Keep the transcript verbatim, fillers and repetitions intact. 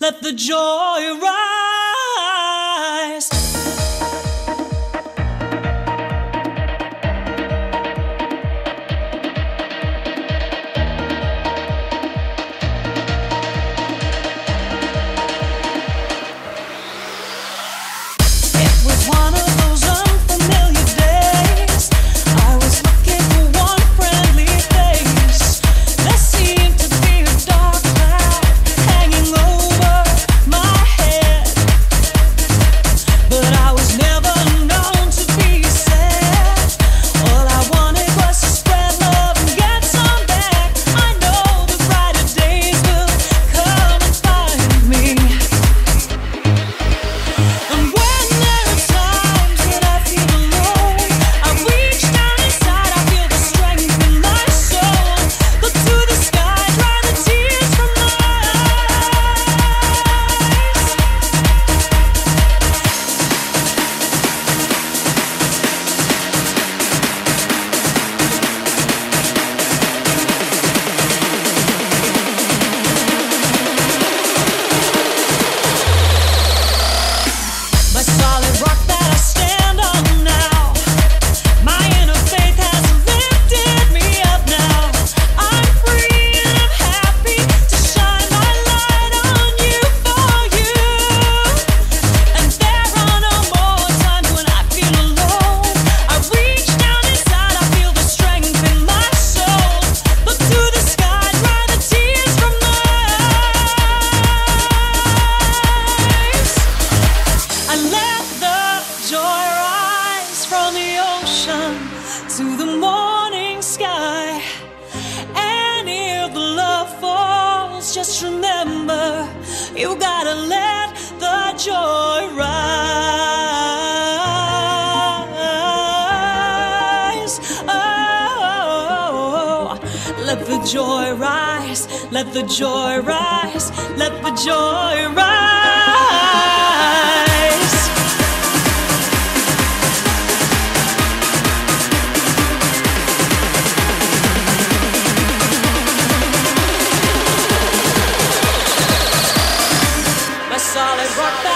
Let the joy rise. To the morning sky, and if the love falls, just remember you gotta let the joy rise. Oh, let the joy rise, let the joy rise, let the joy rise. Solid rock.